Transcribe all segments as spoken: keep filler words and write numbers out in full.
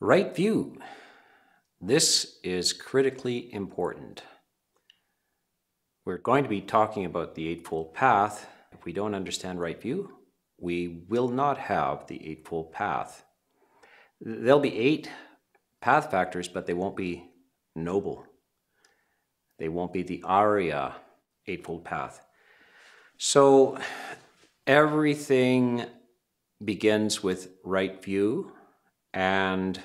Right view. This is critically important. We're going to be talking about the Eightfold Path. If we don't understand right view, we will not have the Eightfold Path. There'll be eight path factors, but they won't be noble. They won't be the Arya Eightfold Path. So everything begins with right view, and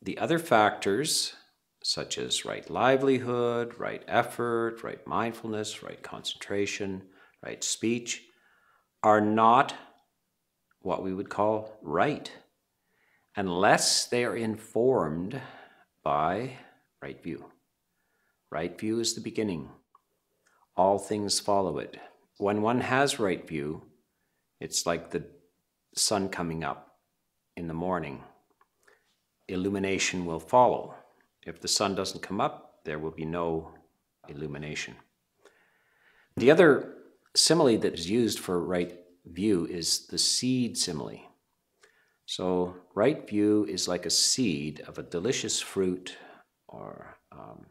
the other factors, such as right livelihood, right effort, right mindfulness, right concentration, right speech, are not what we would call right, unless they are informed by right view. Right view is the beginning. All things follow it. When one has right view, it's like the sun coming up in the morning. Illumination will follow. If the sun doesn't come up, there will be no illumination. The other simile that is used for right view is the seed simile. So right view is like a seed of a delicious fruit or um,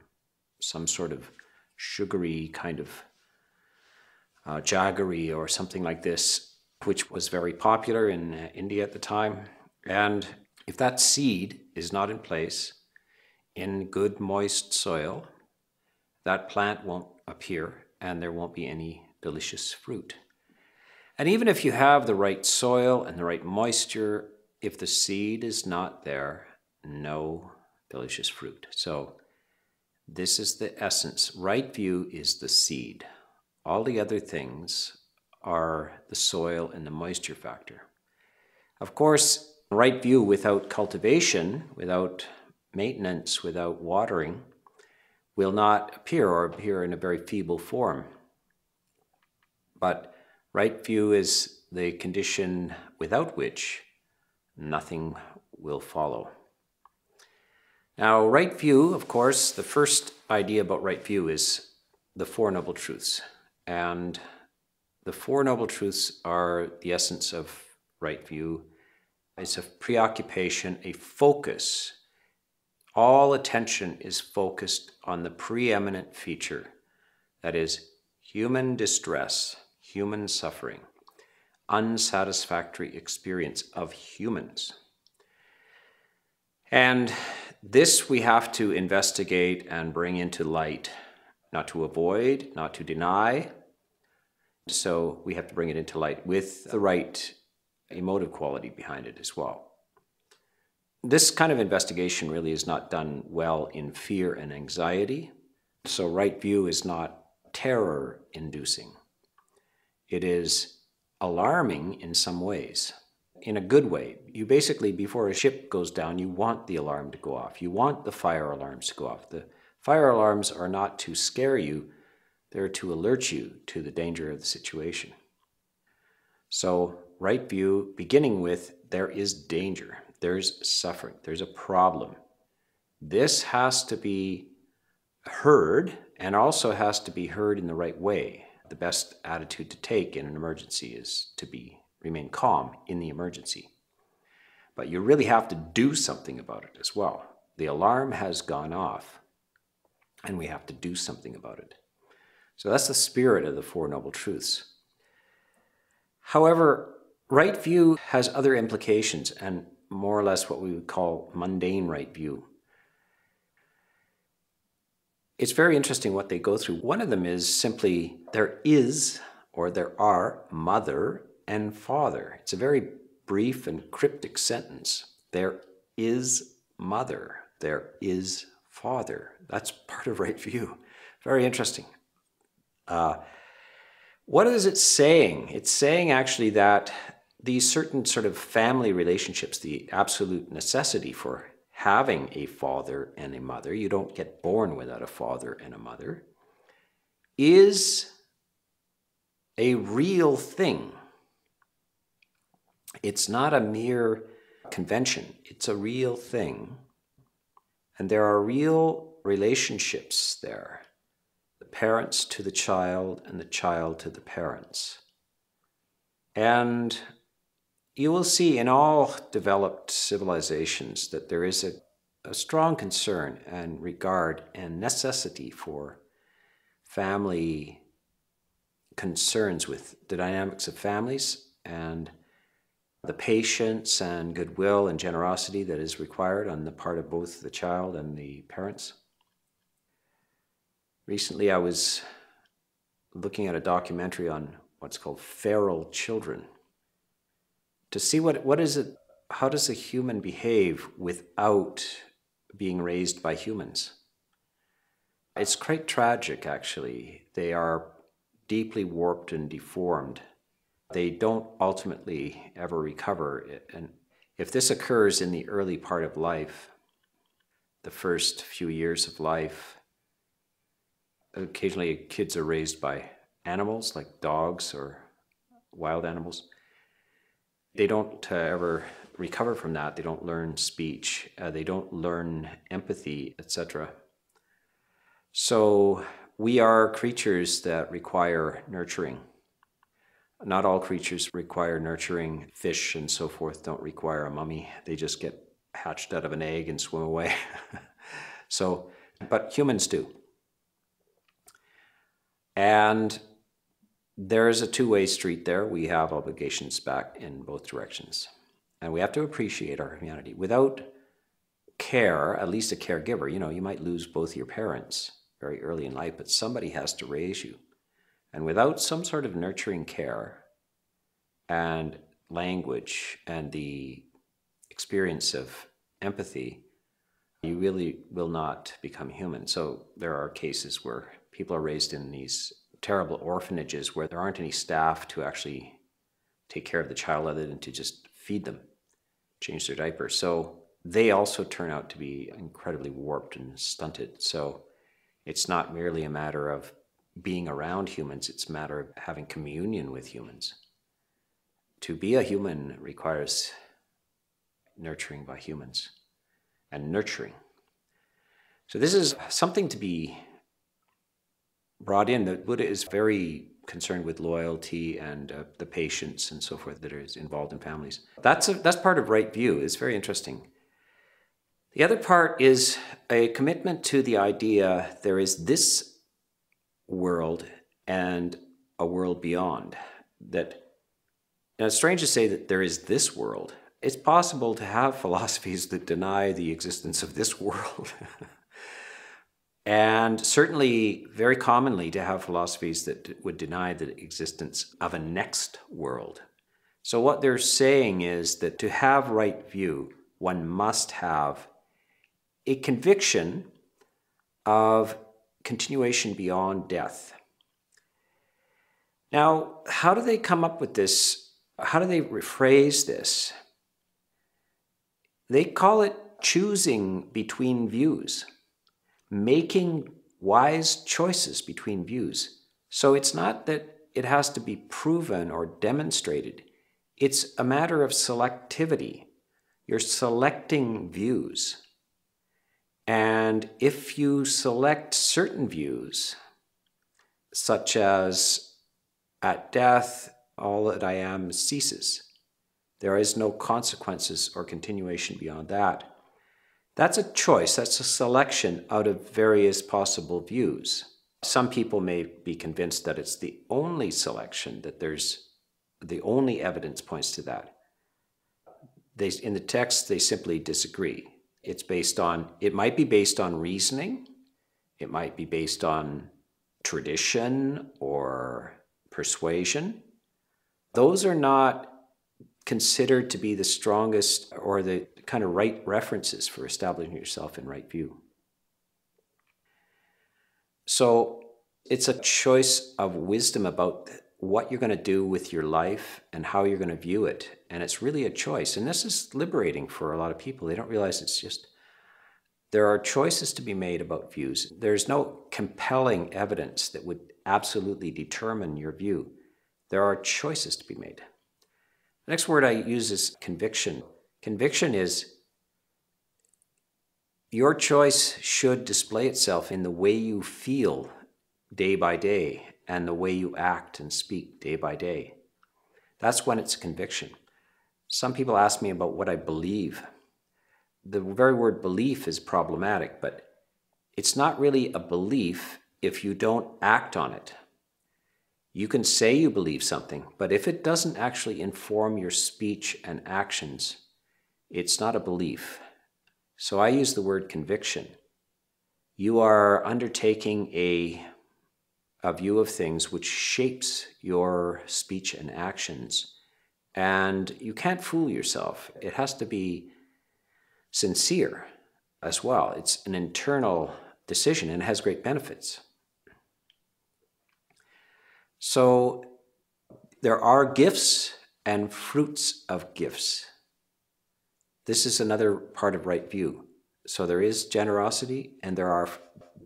some sort of sugary kind of uh, jaggery or something like this, which was very popular in India at the time. And if that seed is not in place, in good moist soil, that plant won't appear and there won't be any delicious fruit. And even if you have the right soil and the right moisture, if the seed is not there, no delicious fruit. So this is the essence. Right view is the seed. All the other things are the soil and the moisture factor. Of course, right view without cultivation, without maintenance, without watering, will not appear or appear in a very feeble form. But right view is the condition without which nothing will follow. Now, right view, of course, the first idea about right view is the Four Noble Truths. And the Four Noble Truths are the essence of right view. It's a preoccupation, a focus. All attention is focused on the preeminent feature, that is human distress, human suffering, unsatisfactory experience of humans. And this we have to investigate and bring into light, not to avoid, not to deny. So we have to bring it into light with the right emotive quality behind it as well. This kind of investigation really is not done well in fear and anxiety. So right view is not terror-inducing. It is alarming in some ways, in a good way. You basically, before a ship goes down, you want the alarm to go off. You want the fire alarms to go off. The fire alarms are not to scare you. They're to alert you to the danger of the situation. So right view, beginning with, there is danger. There's suffering, there's a problem. This has to be heard, and also has to be heard in the right way. The best attitude to take in an emergency is to be remain calm in the emergency. But you really have to do something about it as well. The alarm has gone off, and we have to do something about it. So that's the spirit of the Four Noble Truths. However, right view has other implications, and more or less what we would call mundane right view. It's very interesting what they go through. One of them is simply there is or there are mother and father. It's a very brief and cryptic sentence. There is mother, there is father. That's part of right view. Very interesting. Uh, what is it saying? It's saying actually that these certain sort of family relationships, the absolute necessity for having a father and a mother, you don't get born without a father and a mother, is a real thing. It's not a mere convention, it's a real thing. And there are real relationships there, the parents to the child and the child to the parents. And You will see in all developed civilizations that there is a, a strong concern and regard and necessity for family concerns with the dynamics of families and the patience and goodwill and generosity that is required on the part of both the child and the parents. Recently, I was looking at a documentary on what's called feral children to see what, what is it, how does a human behave without being raised by humans? It's quite tragic, actually. They are deeply warped and deformed. They don't ultimately ever recover. And if this occurs in the early part of life, the first few years of life, occasionally kids are raised by animals like dogs or wild animals. They don't uh, ever recover from that. They don't learn speech. Uh, they don't learn empathy, et cetera. So we are creatures that require nurturing. Not all creatures require nurturing. Fish and so forth don't require a mummy. They just get hatched out of an egg and swim away. So, but humans do. And there is a two-way street there. We have obligations back in both directions. And we have to appreciate our humanity. Without care, at least a caregiver, you know, you might lose both your parents very early in life, but somebody has to raise you. And without some sort of nurturing care and language and the experience of empathy, you really will not become human. So there are cases where people are raised in these terrible orphanages where there aren't any staff to actually take care of the child other than to just feed them, change their diaper. So they also turn out to be incredibly warped and stunted. So it's not merely a matter of being around humans, it's a matter of having communion with humans. To be a human requires nurturing by humans and nurturing. So this is something to be brought in, that Buddha is very concerned with loyalty and uh, the patience and so forth that is involved in families. That's, a, that's part of right view. It's very interesting. The other part is a commitment to the idea there is this world and a world beyond. That, now it's strange to say that there is this world. It's possible to have philosophies that deny the existence of this world. And certainly, very commonly, to have philosophies that would deny the existence of a next world. So what they're saying is that to have right view, one must have a conviction of continuation beyond death. Now, how do they come up with this? How do they rephrase this? They call it choosing between views. Making wise choices between views. So it's not that it has to be proven or demonstrated. It's a matter of selectivity. You're selecting views. And if you select certain views, such as at death, all that I am ceases. There is no consequences or continuation beyond that. That's a choice, that's a selection out of various possible views. Some people may be convinced that it's the only selection, that there's the only evidence points to that. They, in the text, they simply disagree. It's based on, it might be based on reasoning, it might be based on tradition or persuasion. Those are not considered to be the strongest or the kind of right references for establishing yourself in right view. So it's a choice of wisdom about what you're going to do with your life and how you're going to view it. And it's really a choice. And this is liberating for a lot of people. They don't realize it's just, there are choices to be made about views. There's no compelling evidence that would absolutely determine your view. There are choices to be made. The next word I use is conviction. Conviction is your choice should display itself in the way you feel day by day and the way you act and speak day by day. That's when it's a conviction. Some people ask me about what I believe. The very word belief is problematic, but it's not really a belief if you don't act on it. You can say you believe something, but if it doesn't actually inform your speech and actions, it's not a belief. So I use the word conviction. You are undertaking a, a view of things which shapes your speech and actions. And you can't fool yourself. It has to be sincere as well. It's an internal decision and it has great benefits. So there are gifts and fruits of gifts. This is another part of right view. So there is generosity and there are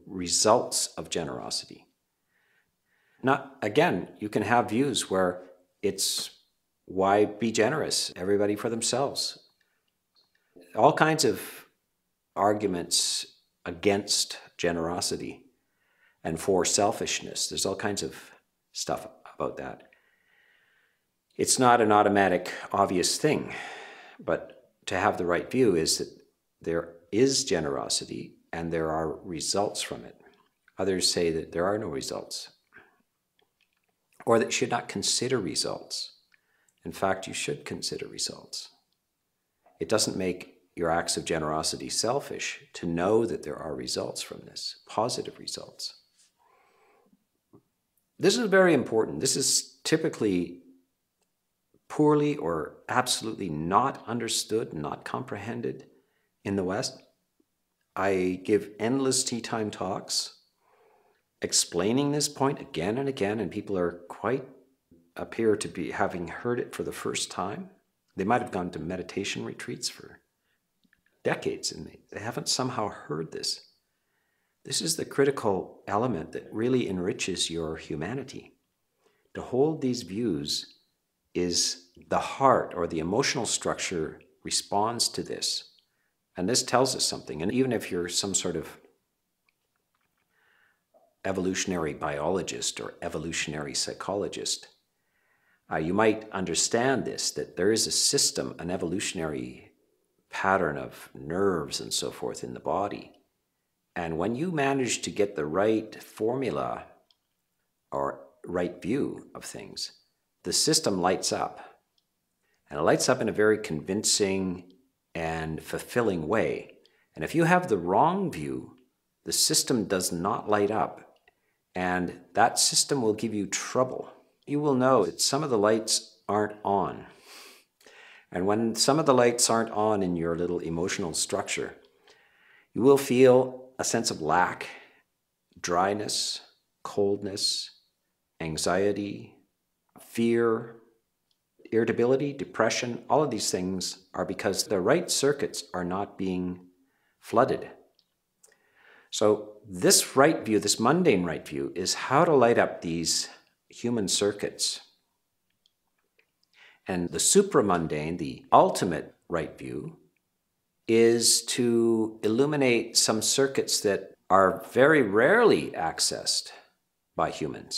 results of generosity. Not, again, you can have views where it's why be generous? Everybody for themselves. All kinds of arguments against generosity and for selfishness. There's all kinds of stuff about that. It's not an automatic, obvious thing, but to have the right view is that there is generosity and there are results from it. Others say that there are no results, or that you should not consider results. In fact, you should consider results. It doesn't make your acts of generosity selfish to know that there are results from this, positive results. This is very important. This is typically poorly or absolutely not understood, not comprehended in the West. I give endless tea time talks explaining this point again and again, and people are quite appear to be having heard it for the first time. They might have gone to meditation retreats for decades and they, they haven't somehow heard this. This is the critical element that really enriches your humanity. To hold these views is the heart, or the emotional structure responds to this. And this tells us something. And even if you're some sort of evolutionary biologist or evolutionary psychologist, Uh, you might understand this, that there is a system, an evolutionary pattern of nerves and so forth in the body. And when you manage to get the right formula or right view of things, the system lights up. And it lights up in a very convincing and fulfilling way. And if you have the wrong view, the system does not light up. And that system will give you trouble. You will know that some of the lights aren't on. And when some of the lights aren't on in your little emotional structure, you will feel a sense of lack, dryness, coldness, anxiety, fear, irritability, depression. All of these things are because the right circuits are not being flooded. So this right view, this mundane right view, is how to light up these human circuits. And the supramundane, the ultimate right view, is to illuminate some circuits that are very rarely accessed by humans.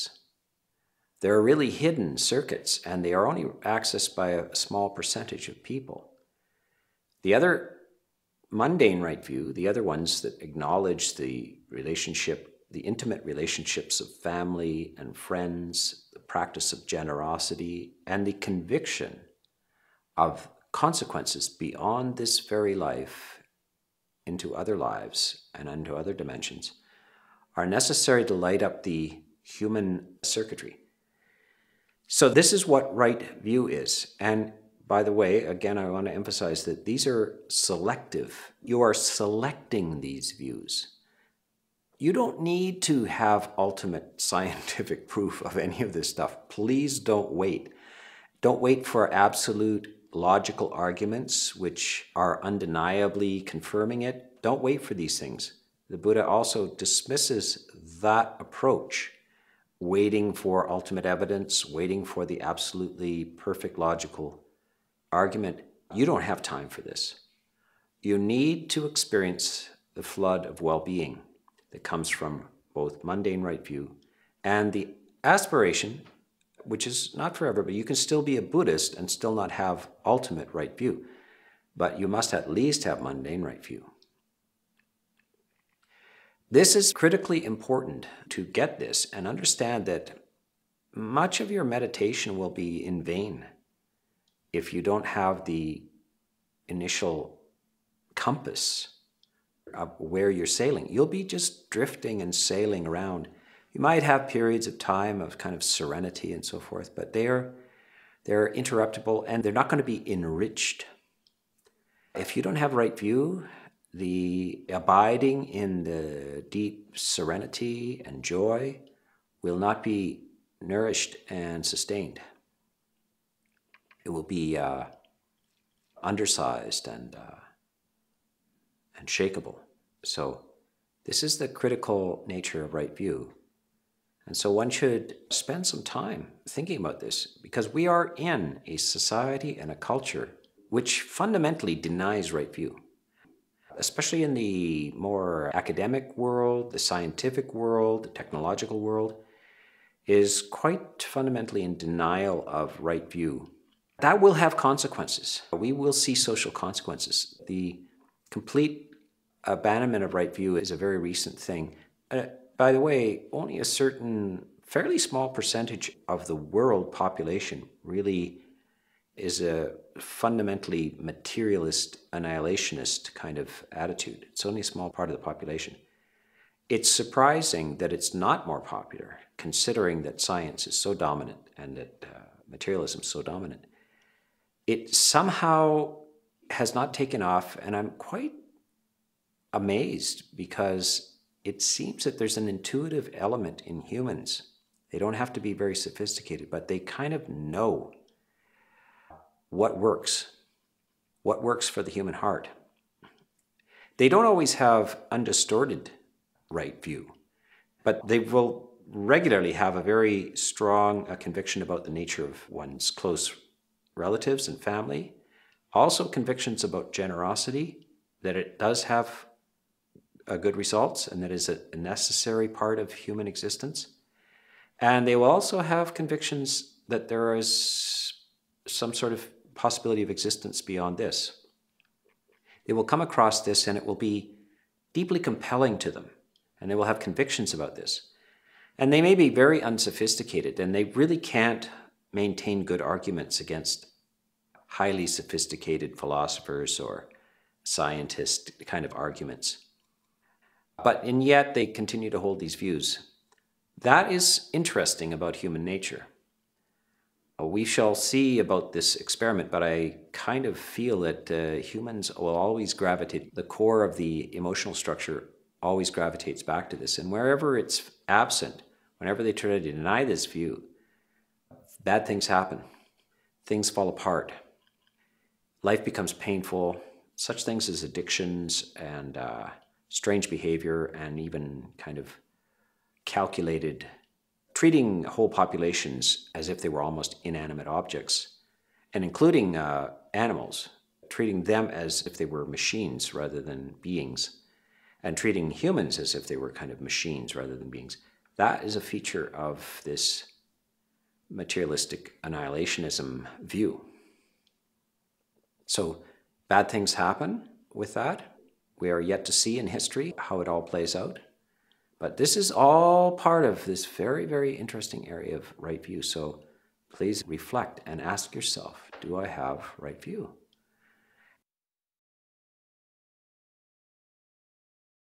There are really hidden circuits, and they are only accessed by a small percentage of people. The other mundane right view, the other ones that acknowledge the relationship, the intimate relationships of family and friends, the practice of generosity, and the conviction of consequences beyond this very life into other lives and into other dimensions, are necessary to light up the human circuitry. So this is what right view is. And by the way, again, I want to emphasize that these are selective. You are selecting these views. You don't need to have ultimate scientific proof of any of this stuff. Please don't wait. Don't wait for absolute logical arguments, which are undeniably confirming it. Don't wait for these things. The Buddha also dismisses that approach, waiting for ultimate evidence, waiting for the absolutely perfect logical argument. You don't have time for this. You need to experience the flood of well-being that comes from both mundane right view and the aspiration, which is not forever, but you can still be a Buddhist and still not have ultimate right view. But you must at least have mundane right view. This is critically important to get this and understand that much of your meditation will be in vain if you don't have the initial compass of where you're sailing. You'll be just drifting and sailing around. You might have periods of time of kind of serenity and so forth, but they're, they're interruptible and they're not going to be enriched. If you don't have right view, the abiding in the deep serenity and joy will not be nourished and sustained. It will be uh, undersized and, uh, and shakeable. So this is the critical nature of right view. And so one should spend some time thinking about this, because we are in a society and a culture which fundamentally denies right view. Especially in the more academic world, the scientific world, the technological world, is quite fundamentally in denial of right view. That will have consequences. We will see social consequences. The complete abandonment of right view is a very recent thing. Uh, by the way, only a certain fairly small percentage of the world population really is a fundamentally materialist, annihilationist kind of attitude. It's only a small part of the population. It's surprising that it's not more popular, considering that science is so dominant and that uh, materialism is so dominant. It somehow has not taken off, and I'm quite amazed, because it seems that there's an intuitive element in humans. They don't have to be very sophisticated, but they kind of know what works, what works for the human heart. They don't always have undistorted right view, but they will regularly have a very strong uh, conviction about the nature of one's close relatives and family. Also convictions about generosity, that it does have uh, good results and that is a necessary part of human existence. And they will also have convictions that there is some sort of possibility of existence beyond this. They will come across this and it will be deeply compelling to them, and they will have convictions about this. And they may be very unsophisticated, and they really can't maintain good arguments against highly sophisticated philosophers or scientist kind of arguments. But and yet they continue to hold these views. That is interesting about human nature. We shall see about this experiment, but I kind of feel that uh, humans will always gravitate, the core of the emotional structure always gravitates back to this. And wherever it's absent, whenever they try to deny this view, bad things happen. Things fall apart. Life becomes painful. Such things as addictions and uh, strange behavior and even kind of calculated treating whole populations as if they were almost inanimate objects, and including uh, animals, treating them as if they were machines rather than beings, and treating humans as if they were kind of machines rather than beings. That is a feature of this materialistic annihilationism view. So bad things happen with that. We are yet to see in history how it all plays out. But this is all part of this very, very interesting area of right view. So please reflect and ask yourself, do I have right view?